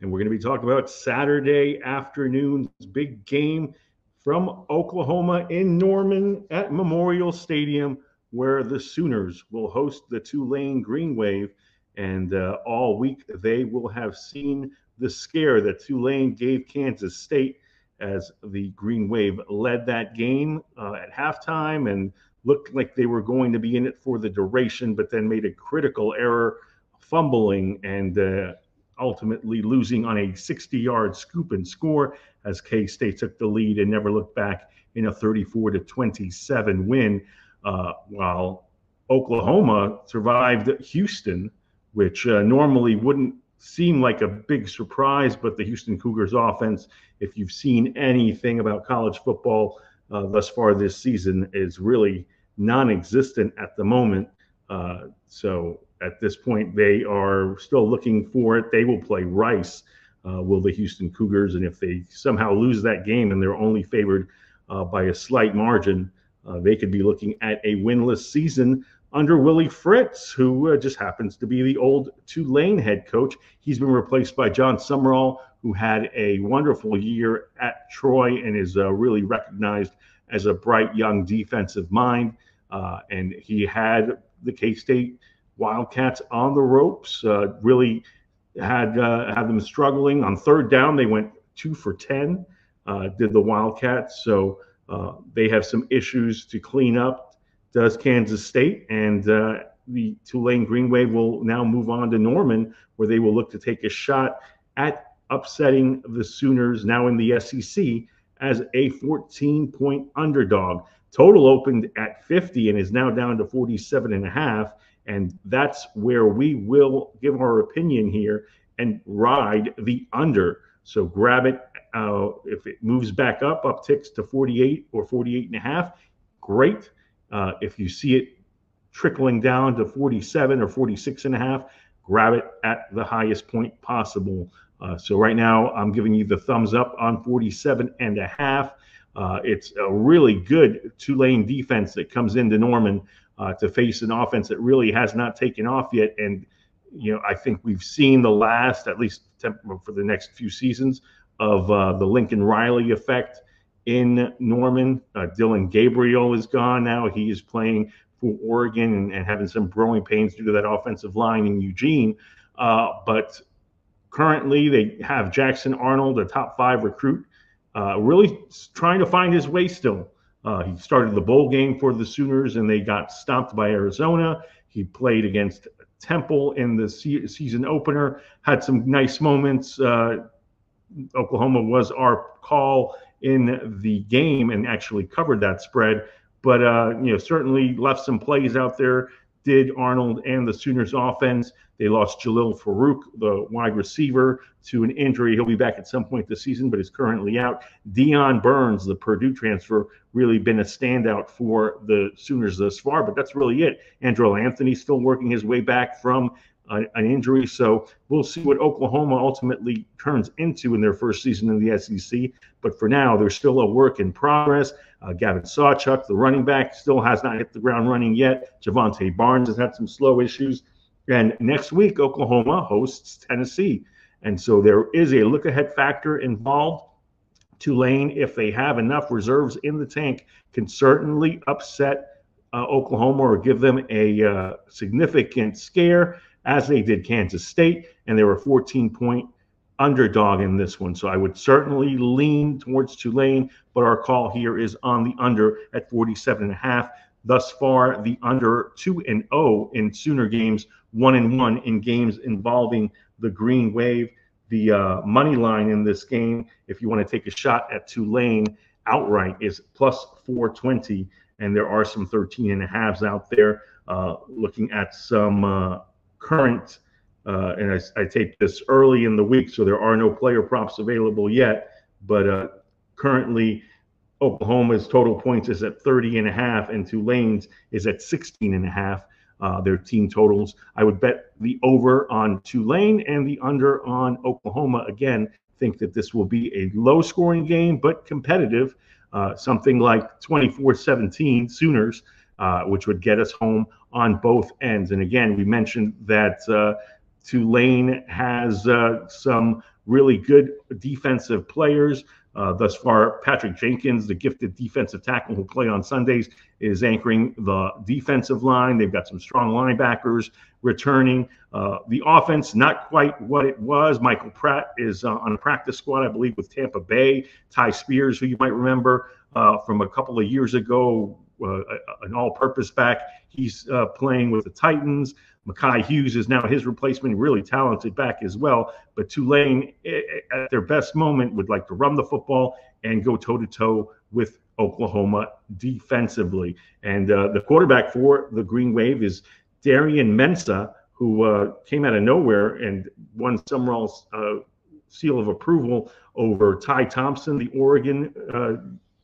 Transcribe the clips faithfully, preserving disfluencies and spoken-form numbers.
And we're going to be talking about Saturday afternoon's big game from Oklahoma in Norman at Memorial Stadium, where the Sooners will host the Tulane Green Wave. And uh, all week they will have seen the scare that Tulane gave Kansas State as the Green Wave led that game uh, at halftime and looked like they were going to be in it for the duration, but then made a critical error, fumbling and uh, ultimately losing on a sixty-yard scoop and score as K-State took the lead and never looked back in a thirty-four to twenty-seven win, uh, while Oklahoma survived Houston, which uh, normally wouldn't seem like a big surprise, but the Houston Cougars offense, if you've seen anything about college football uh, thus far this season, is really non-existent at the moment. Uh, so at this point, they are still looking for it. They will play Rice, uh, will the Houston Cougars, and if they somehow lose that game and they're only favored uh, by a slight margin, uh, they could be looking at a winless season under Willie Fritz, who uh, just happens to be the old Tulane head coach. He's been replaced by John Summerall, who had a wonderful year at Troy and is uh, really recognized as a bright young defensive mind. Uh, and he had the K-State Wildcats on the ropes, uh, really had, uh, had them struggling. On third down, they went two for ten, uh, did the Wildcats. So uh, they have some issues to clean up, does Kansas State, and uh, the Tulane Green Wave will now move on to Norman, where they will look to take a shot at upsetting the Sooners, now in the S E C, as a fourteen-point underdog. Total opened at fifty and is now down to forty-seven and a half, and that's where we will give our opinion here and ride the under. So grab it uh, if it moves back up, upticks to forty-eight or forty-eight and a half, great. Uh, if you see it trickling down to forty-seven or forty-six and a half, grab it at the highest point possible. Uh, so right now I'm giving you the thumbs up on forty-seven and a half. Uh, it's a really good Tulane defense that comes into Norman uh, to face an offense that really has not taken off yet. And, you know, I think we've seen the last, at least for the next few seasons, of uh, the Lincoln Riley effect in Norman. uh, Dylan Gabriel is gone now. He is playing for Oregon and, and having some growing pains due to that offensive line in Eugene. Uh, but currently they have Jackson Arnold, a top five recruit, uh, really trying to find his way still. Uh, he started the bowl game for the Sooners and they got stopped by Arizona. He played against Temple in the se- season opener, had some nice moments. Uh, Oklahoma was our call in the game and actually covered that spread, but uh you know certainly left some plays out there. Did Arnold and the Sooners offense. They lost Jahlil Farouk, the wide receiver, to an injury. He'll be back at some point this season, but is currently out. Dion Burns, the Purdue transfer, really been a standout for the Sooners thus far, but that's really it. Andrew Anthony still working his way back from an injury. So we'll see what Oklahoma ultimately turns into in their first season in the S E C. But for now, there's still a work in progress. Uh, Gavin Sawchuck, the running back, still has not hit the ground running yet. Javonte Barnes has had some slow issues. And next week, Oklahoma hosts Tennessee. And so there is a look-ahead factor involved. Tulane, if they have enough reserves in the tank, can certainly upset uh, Oklahoma or give them a uh, significant scare, as they did Kansas State, and they were a fourteen-point underdog in this one. So I would certainly lean towards Tulane, but our call here is on the under at forty-seven and a half. Thus far, the under two and oh in Sooner games, one and one in games involving the Green Wave. The uh, money line in this game, if you want to take a shot at Tulane outright, is plus four twenty, and there are some thirteen and a halves out there. Uh, looking at some... Uh, current, uh, and I, I taped this early in the week, so there are no player props available yet, but uh, currently Oklahoma's total points is at thirty and a half and Tulane's is at sixteen and a half, uh, their team totals. I would bet the over on Tulane and the under on Oklahoma. Again, think that this will be a low scoring game, but competitive, uh, something like twenty-four seventeen Sooners, Uh, which would get us home on both ends. And again, we mentioned that uh, Tulane has uh, some really good defensive players. Uh, thus far, Patrick Jenkins, the gifted defensive tackle who play on Sundays, is anchoring the defensive line. They've got some strong linebackers returning. Uh, the offense, not quite what it was. Michael Pratt is uh, on a practice squad, I believe, with Tampa Bay. Ty Spears, who you might remember uh, from a couple of years ago, uh, an all-purpose back. He's uh, playing with the Titans. Makai Hughes is now his replacement, really talented back as well. But Tulane, at their best moment, would like to run the football and go toe-to-toe with Oklahoma defensively. And uh, the quarterback for the Green Wave is Darian Mensah, who uh, came out of nowhere and won Summerall's uh, seal of approval over Ty Thompson, the Oregon uh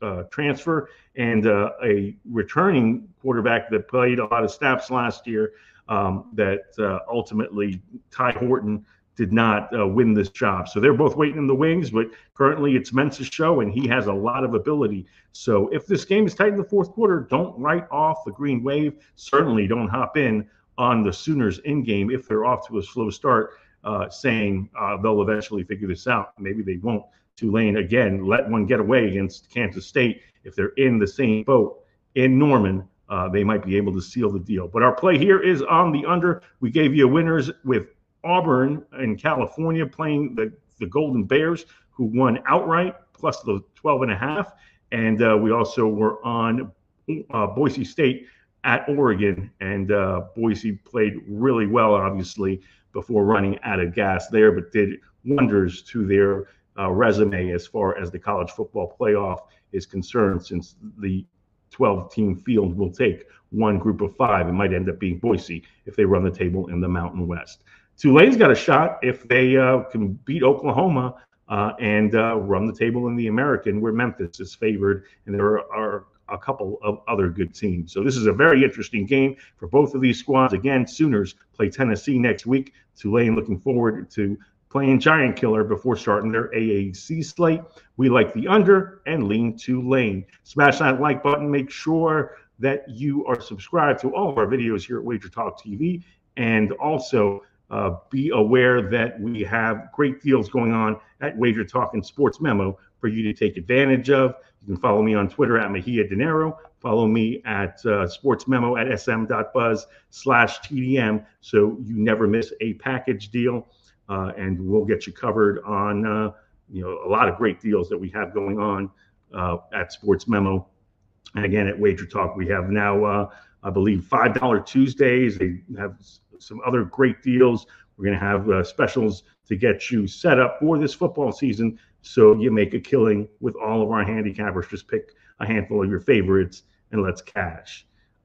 Uh, transfer, and uh, a returning quarterback that played a lot of snaps last year um, that uh, ultimately Ty Horton did not uh, win this job. So they're both waiting in the wings, but currently it's Mensah's show, and he has a lot of ability. So if this game is tight in the fourth quarter, don't write off the Green Wave. Certainly don't hop in on the Sooners in game if they're off to a slow start, uh, saying uh, they'll eventually figure this out. Maybe they won't. Tulane, again, let one get away against Kansas State. If they're in the same boat in Norman, uh, they might be able to seal the deal. But our play here is on the under. We gave you winners with Auburn in California playing the, the Golden Bears, who won outright, plus the twelve and a half. And uh, we also were on uh, Boise State at Oregon, and uh, Boise played really well, obviously, before running out of gas there, but did wonders to their Uh, resume as far as the college football playoff is concerned, since the twelve-team field will take one group of five. It might end up being Boise if they run the table in the Mountain West. Tulane's got a shot if they uh, can beat Oklahoma uh, and uh, run the table in the American, where Memphis is favored, and there are, are a couple of other good teams. So this is a very interesting game for both of these squads. Again, Sooners play Tennessee next week. Tulane looking forward to playing Giant Killer before starting their A A C slate. We like the under and lean Tulane. Smash that like button. Make sure that you are subscribed to all of our videos here at Wager Talk T V. And also uh, be aware that we have great deals going on at Wager Talk and Sports Memo for you to take advantage of. You can follow me on Twitter at Mejia Dinero. Follow me at uh, Sports Memo at sm.buzz slash TDM so you never miss a package deal. Uh, and we'll get you covered on, uh, you know, a lot of great deals that we have going on uh, at Sports Memo. And again, at Wager Talk, we have now, uh, I believe, five dollar Tuesdays. They have some other great deals. We're going to have uh, specials to get you set up for this football season so you make a killing with all of our handicappers. Just pick a handful of your favorites and let's cash.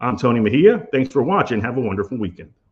I'm Tony Mejia. Thanks for watching. Have a wonderful weekend.